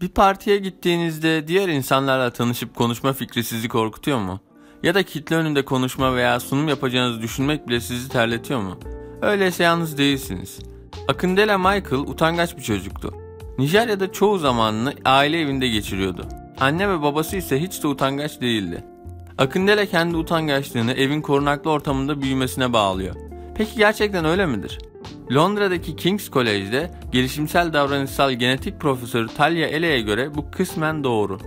Bir partiye gittiğinizde diğer insanlarla tanışıp konuşma fikri sizi korkutuyor mu? Ya da kitle önünde konuşma veya sunum yapacağınızı düşünmek bile sizi terletiyor mu? Öyleyse yalnız değilsiniz. Akindele Michael utangaç bir çocuktu. Nijerya'da çoğu zamanını aile evinde geçiriyordu. Anne ve babası ise hiç de utangaç değildi. Akindele kendi utangaçlığını evin korunaklı ortamında büyümesine bağlıyor. Peki gerçekten öyle midir? Londra'daki King's College'de gelişimsel davranışsal genetik profesörü Thalia Eley'e göre bu kısmen doğru.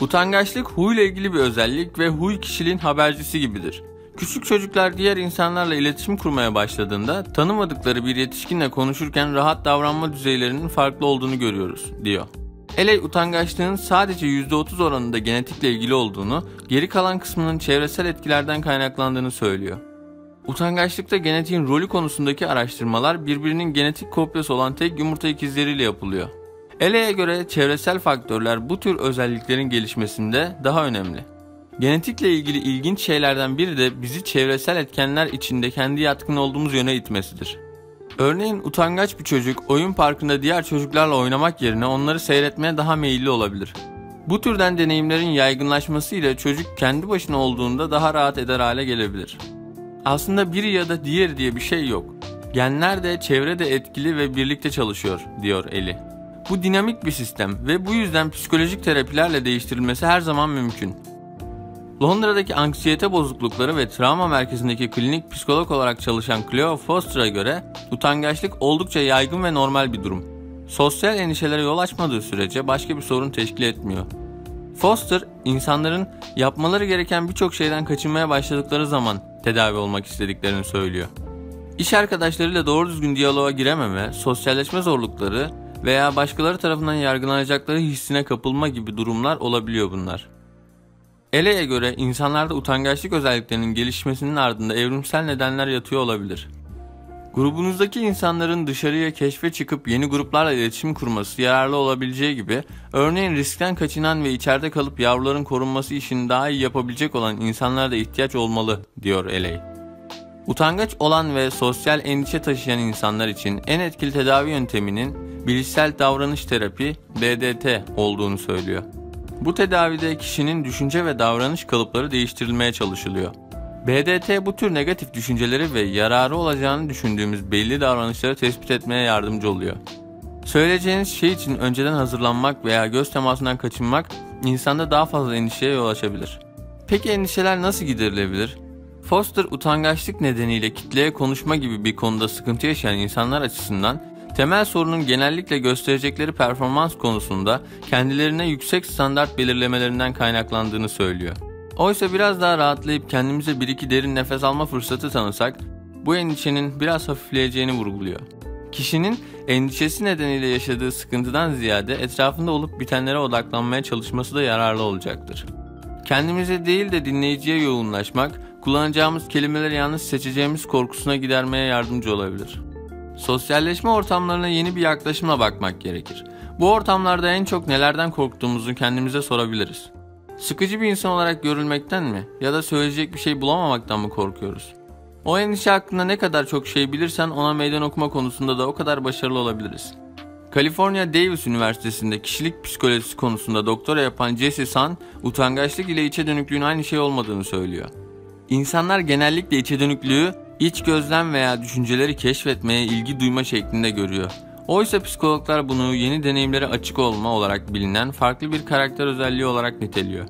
Utangaçlık huyla ilgili bir özellik ve huy kişiliğin habercisi gibidir. Küçük çocuklar diğer insanlarla iletişim kurmaya başladığında tanımadıkları bir yetişkinle konuşurken rahat davranma düzeylerinin farklı olduğunu görüyoruz, diyor. Eley utangaçlığın sadece %30 oranında genetikle ilgili olduğunu, geri kalan kısmının çevresel etkilerden kaynaklandığını söylüyor. Utangaçlıkta genetiğin rolü konusundaki araştırmalar birbirinin genetik kopyası olan tek yumurta ikizleriyle yapılıyor. Eley'e göre çevresel faktörler bu tür özelliklerin gelişmesinde daha önemli. Genetikle ilgili ilginç şeylerden biri de bizi çevresel etkenler içinde kendi yatkın olduğumuz yöne itmesidir. Örneğin utangaç bir çocuk oyun parkında diğer çocuklarla oynamak yerine onları seyretmeye daha meyilli olabilir. Bu türden deneyimlerin yaygınlaşmasıyla çocuk kendi başına olduğunda daha rahat eder hale gelebilir. Aslında biri ya da diğeri diye bir şey yok. Genler de çevre de etkili ve birlikte çalışıyor, diyor Eley. Bu dinamik bir sistem ve bu yüzden psikolojik terapilerle değiştirilmesi her zaman mümkün. Londra'daki anksiyete bozuklukları ve travma merkezindeki klinik psikolog olarak çalışan Cleo Foster'a göre utangaçlık oldukça yaygın ve normal bir durum. Sosyal endişelere yol açmadığı sürece başka bir sorun teşkil etmiyor. Foster, insanların yapmaları gereken birçok şeyden kaçınmaya başladıkları zaman tedavi olmak istediklerini söylüyor. İş arkadaşlarıyla doğru düzgün diyaloğa girememe, sosyalleşme zorlukları veya başkaları tarafından yargılanacakları hissine kapılma gibi durumlar olabiliyor bunlar. Eley'e göre insanlarda utangaçlık özelliklerinin gelişmesinin ardında evrimsel nedenler yatıyor olabilir. Grubunuzdaki insanların dışarıya keşfe çıkıp yeni gruplarla iletişim kurması yararlı olabileceği gibi, örneğin riskten kaçınan ve içeride kalıp yavruların korunması işini daha iyi yapabilecek olan insanlara da ihtiyaç olmalı, diyor Eley. Utangaç olan ve sosyal endişe taşıyan insanlar için en etkili tedavi yönteminin bilişsel davranış terapi (BDT) olduğunu söylüyor. Bu tedavide kişinin düşünce ve davranış kalıpları değiştirilmeye çalışılıyor. BDT bu tür negatif düşünceleri ve yararı olacağını düşündüğümüz belli davranışları tespit etmeye yardımcı oluyor. Söyleyeceğiniz şey için önceden hazırlanmak veya göz temasından kaçınmak insanda daha fazla endişeye yol açabilir. Peki endişeler nasıl giderilebilir? Foster, utangaçlık nedeniyle kitleye konuşma gibi bir konuda sıkıntı yaşayan insanlar açısından temel sorunun genellikle gösterecekleri performans konusunda kendilerine yüksek standart belirlemelerinden kaynaklandığını söylüyor. Oysa biraz daha rahatlayıp kendimize bir iki derin nefes alma fırsatı tanısak bu endişenin biraz hafifleyeceğini vurguluyor. Kişinin endişesi nedeniyle yaşadığı sıkıntıdan ziyade etrafında olup bitenlere odaklanmaya çalışması da yararlı olacaktır. Kendimize değil de dinleyiciye yoğunlaşmak, kullanacağımız kelimeleri yalnız seçeceğimiz korkusuna gidermeye yardımcı olabilir. Sosyalleşme ortamlarına yeni bir yaklaşımla bakmak gerekir. Bu ortamlarda en çok nelerden korktuğumuzu kendimize sorabiliriz. Sıkıcı bir insan olarak görülmekten mi ya da söyleyecek bir şey bulamamaktan mı korkuyoruz? O endişe hakkında ne kadar çok şey bilirsen ona meydan okuma konusunda da o kadar başarılı olabiliriz. Kaliforniya Davis Üniversitesi'nde kişilik psikolojisi konusunda doktora yapan Jesse Sun, utangaçlık ile içe dönüklüğün aynı şey olmadığını söylüyor. İnsanlar genellikle içe dönüklüğü, iç gözlem veya düşünceleri keşfetmeye ilgi duyma şeklinde görüyor. Oysa psikologlar bunu yeni deneyimlere açık olma olarak bilinen farklı bir karakter özelliği olarak niteliyor.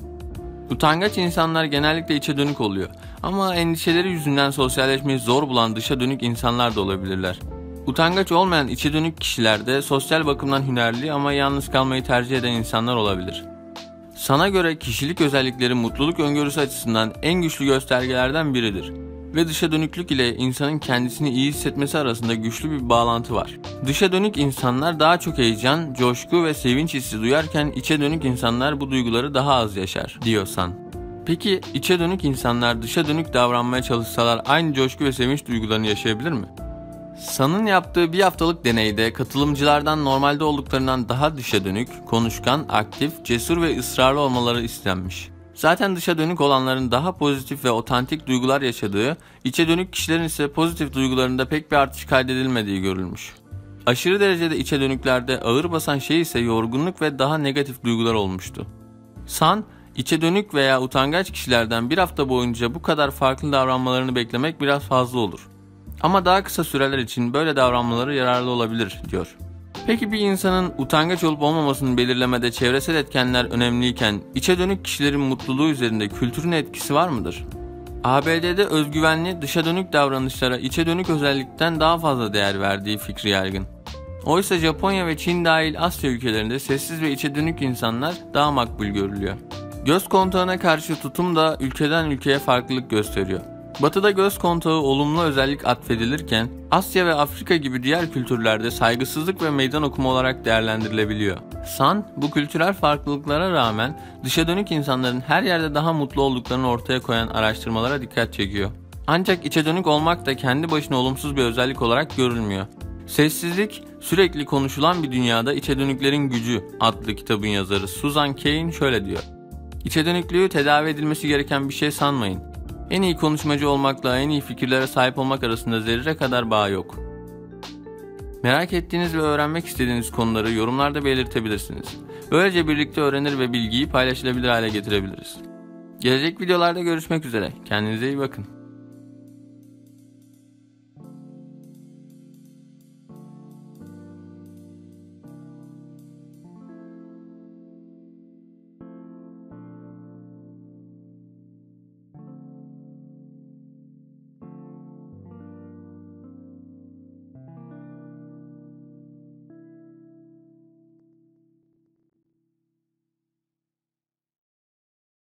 Utangaç insanlar genellikle içe dönük oluyor ama endişeleri yüzünden sosyalleşmeyi zor bulan dışa dönük insanlar da olabilirler. Utangaç olmayan içe dönük kişilerde sosyal bakımdan hünerli ama yalnız kalmayı tercih eden insanlar olabilir. Sana göre kişilik özellikleri mutluluk öngörüsü açısından en güçlü göstergelerden biridir. Ve dışa dönüklük ile insanın kendisini iyi hissetmesi arasında güçlü bir bağlantı var. Dışa dönük insanlar daha çok heyecan, coşku ve sevinç hissi duyarken içe dönük insanlar bu duyguları daha az yaşar, diyor Sun. Peki içe dönük insanlar dışa dönük davranmaya çalışsalar aynı coşku ve sevinç duygularını yaşayabilir mi? Sun'un yaptığı bir haftalık deneyde katılımcılardan normalde olduklarından daha dışa dönük, konuşkan, aktif, cesur ve ısrarlı olmaları istenmiş. Zaten dışa dönük olanların daha pozitif ve otantik duygular yaşadığı, içe dönük kişilerin ise pozitif duygularında pek bir artış kaydedilmediği görülmüş. Aşırı derecede içe dönüklerde ağır basan şey ise yorgunluk ve daha negatif duygular olmuştu. Sun, içe dönük veya utangaç kişilerden bir hafta boyunca bu kadar farklı davranmalarını beklemek biraz fazla olur. Ama daha kısa süreler için böyle davranmaları yararlı olabilir, diyor. Peki bir insanın utangaç olup olmamasını belirlemede çevresel etkenler önemliyken içe dönük kişilerin mutluluğu üzerinde kültürün etkisi var mıdır? ABD'de özgüvenli dışa dönük davranışlara içe dönük özellikten daha fazla değer verdiği fikri yaygın. Oysa Japonya ve Çin dahil Asya ülkelerinde sessiz ve içe dönük insanlar daha makbul görülüyor. Göz kontağına karşı tutum da ülkeden ülkeye farklılık gösteriyor. Batı'da göz kontağı olumlu özellik atfedilirken Asya ve Afrika gibi diğer kültürlerde saygısızlık ve meydan okuma olarak değerlendirilebiliyor. Sun, bu kültürel farklılıklara rağmen dışa dönük insanların her yerde daha mutlu olduklarını ortaya koyan araştırmalara dikkat çekiyor. Ancak içe dönük olmak da kendi başına olumsuz bir özellik olarak görülmüyor. Sessizlik, sürekli konuşulan bir dünyada içe dönüklerin gücü adlı kitabın yazarı Susan Cain şöyle diyor. İçe dönüklüğü tedavi edilmesi gereken bir şey sanmayın. En iyi konuşmacı olmakla en iyi fikirlere sahip olmak arasında zerre kadar bağ yok. Merak ettiğiniz ve öğrenmek istediğiniz konuları yorumlarda belirtebilirsiniz. Böylece birlikte öğrenir ve bilgiyi paylaşılabilir hale getirebiliriz. Gelecek videolarda görüşmek üzere. Kendinize iyi bakın.